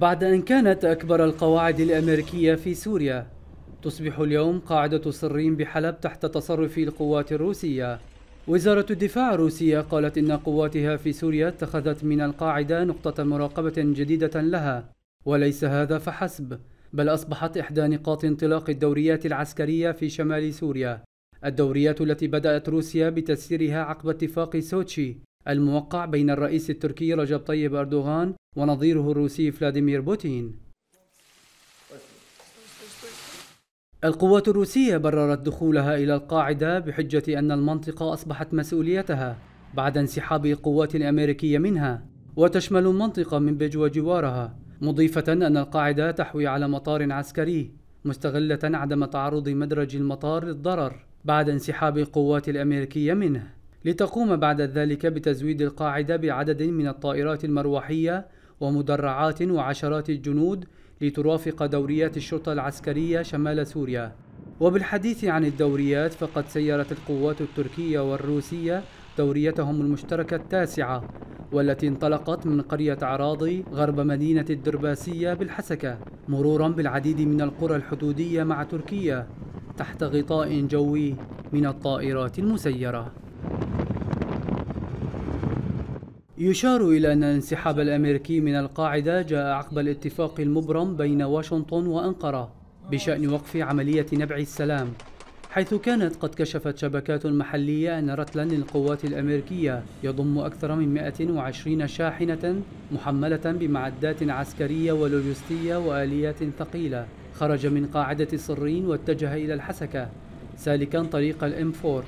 بعد أن كانت أكبر القواعد الأمريكية في سوريا، تصبح اليوم قاعدة صرين بحلب تحت تصرف القوات الروسية. وزارة الدفاع الروسية قالت إن قواتها في سوريا اتخذت من القاعدة نقطة مراقبة جديدة لها، وليس هذا فحسب، بل أصبحت إحدى نقاط انطلاق الدوريات العسكرية في شمال سوريا. الدوريات التي بدأت روسيا بتسييرها عقب اتفاق سوتشي الموقع بين الرئيس التركي رجب طيب أردوغان ونظيره الروسي فلاديمير بوتين. القوات الروسية بررت دخولها إلى القاعدة بحجة أن المنطقة أصبحت مسؤوليتها بعد انسحاب القوات الأمريكية منها، وتشمل منطقة منبج وجوارها، مضيفة أن القاعدة تحوي على مطار عسكري، مستغلة عدم تعرض مدرج المطار للضرر بعد انسحاب القوات الأمريكية منه، لتقوم بعد ذلك بتزويد القاعدة بعدد من الطائرات المروحية ومدرعات وعشرات الجنود لترافق دوريات الشرطة العسكرية شمال سوريا. وبالحديث عن الدوريات، فقد سيرت القوات التركية والروسية دوريتهم المشتركة التاسعة، والتي انطلقت من قرية عراضي غرب مدينة الدرباسية بالحسكة، مرورا بالعديد من القرى الحدودية مع تركيا، تحت غطاء جوي من الطائرات المسيرة. يشار إلى أن الانسحاب الأمريكي من القاعدة جاء عقب الاتفاق المبرم بين واشنطن وأنقرة بشأن وقف عملية نبع السلام، حيث كانت قد كشفت شبكات محلية أن رتلا للقوات الأمريكية يضم أكثر من 120 شاحنة محملة بمعدات عسكرية ولوجستية وآليات ثقيلة، خرج من قاعدة صرين واتجه إلى الحسكة سالكا طريق الM4.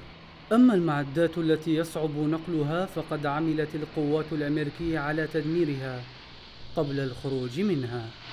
أما المعدات التي يصعب نقلها فقد عملت القوات الأمريكية على تدميرها قبل الخروج منها.